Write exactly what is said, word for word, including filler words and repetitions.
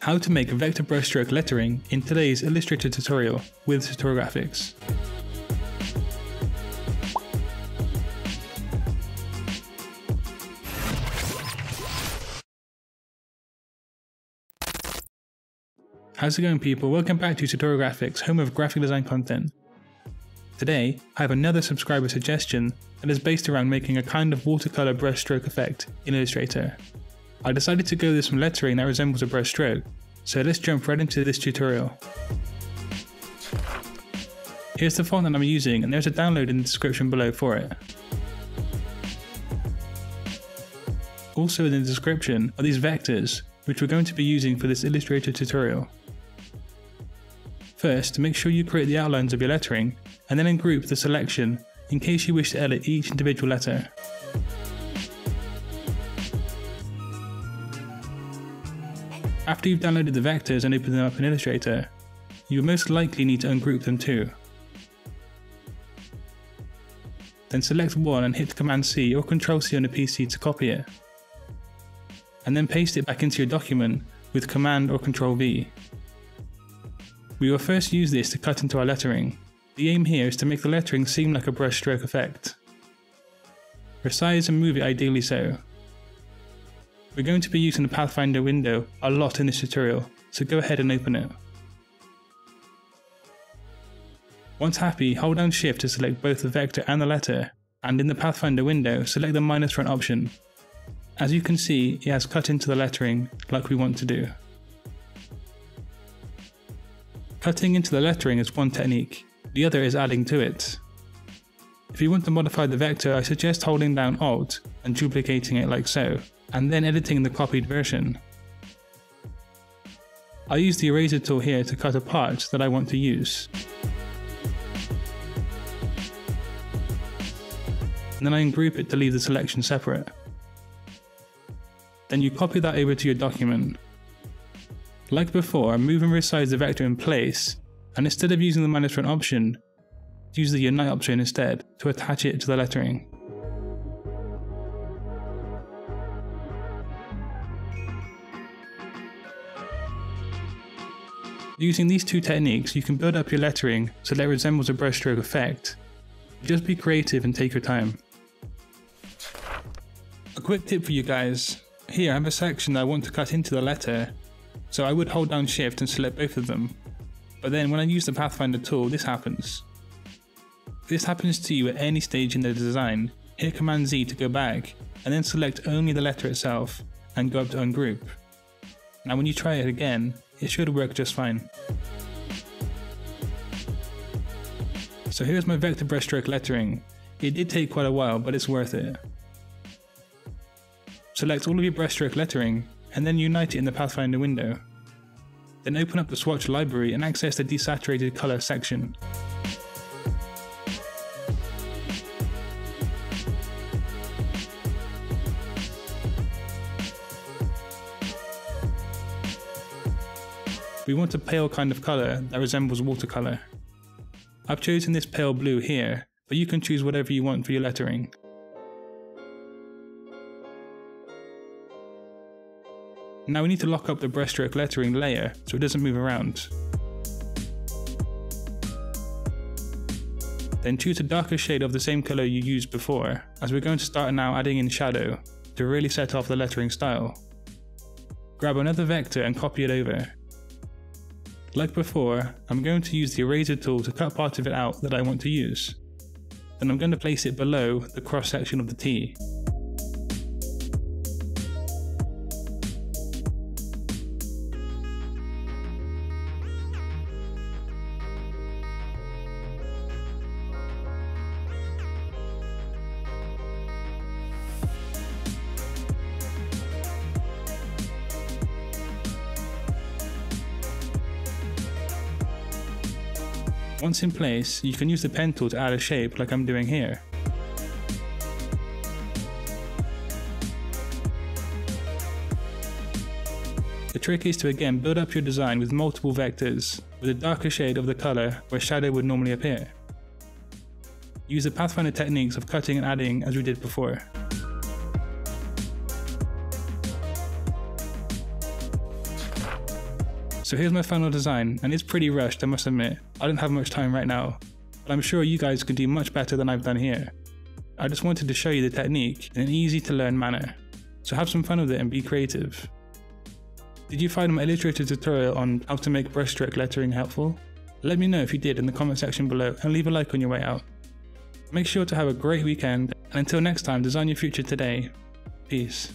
how to make vector brushstroke lettering in today's Illustrator tutorial with tutorial graphics. How's it going, people? Welcome back to Tutorial Graphics, home of graphic design content. Today, I have another subscriber suggestion that is based around making a kind of watercolor brushstroke effect in Illustrator. I decided to go with some lettering that resembles a brushstroke, so let's jump right into this tutorial. Here's the font that I'm using, and there's a download in the description below for it. Also in the description are these vectors, which we're going to be using for this Illustrator tutorial. First, make sure you create the outlines of your lettering, and then ungroup the selection in case you wish to edit each individual letter. After you've downloaded the vectors and opened them up in Illustrator, you will most likely need to ungroup them too. Then select one and hit Command C or Control C on a P C to copy it, and then paste it back into your document with Command or Control V. We will first use this to cut into our lettering. The aim here is to make the lettering seem like a brushstroke effect. Resize and move it ideally so. We're going to be using the Pathfinder window a lot in this tutorial, so go ahead and open it. Once happy, hold down Shift to select both the vector and the letter, and in the Pathfinder window, select the minus front option. As you can see, it has cut into the lettering like we want to do. Cutting into the lettering is one technique. The other is adding to it. If you want to modify the vector, I suggest holding down Alt and duplicating it like so, and then editing the copied version. I use the eraser tool here to cut a part that I want to use. And then I ungroup it to leave the selection separate. Then you copy that over to your document. Like before, move and resize the vector in place, and instead of using the minus front option, use the Unite option instead to attach it to the lettering. Using these two techniques, you can build up your lettering so that it resembles a brushstroke effect. Just be creative and take your time. A quick tip for you guys. Here I have a section that I want to cut into the letter, so I would hold down Shift and select both of them. But then when I use the Pathfinder tool, this happens. If this happens to you at any stage in the design, hit Command Z to go back, and then select only the letter itself, and go up to Ungroup. Now when you try it again, it should work just fine. So here's my vector brushstroke lettering. It did take quite a while, but it's worth it. Select all of your brushstroke lettering, and then unite it in the Pathfinder window. Then open up the swatch library and access the desaturated color section. We want a pale kind of color that resembles watercolor. I've chosen this pale blue here, but you can choose whatever you want for your lettering. Now we need to lock up the brushstroke lettering layer so it doesn't move around. Then choose a darker shade of the same color you used before, as we're going to start now adding in shadow to really set off the lettering style. Grab another vector and copy it over. Like before, I'm going to use the eraser tool to cut part of it out that I want to use. Then I'm going to place it below the cross section of the T. Once in place, you can use the pen tool to add a shape like I'm doing here. The trick is to again build up your design with multiple vectors, with a darker shade of the color where shadow would normally appear. Use the Pathfinder techniques of cutting and adding as we did before. So here's my final design, and it's pretty rushed, I must admit. I don't have much time right now, but I'm sure you guys could do much better than I've done here. I just wanted to show you the technique in an easy to learn manner, so have some fun with it and be creative. Did you find my Illustrator tutorial on how to make brushstroke lettering helpful? Let me know if you did in the comment section below, and leave a like on your way out. Make sure to have a great weekend, and until next time, design your future today. Peace.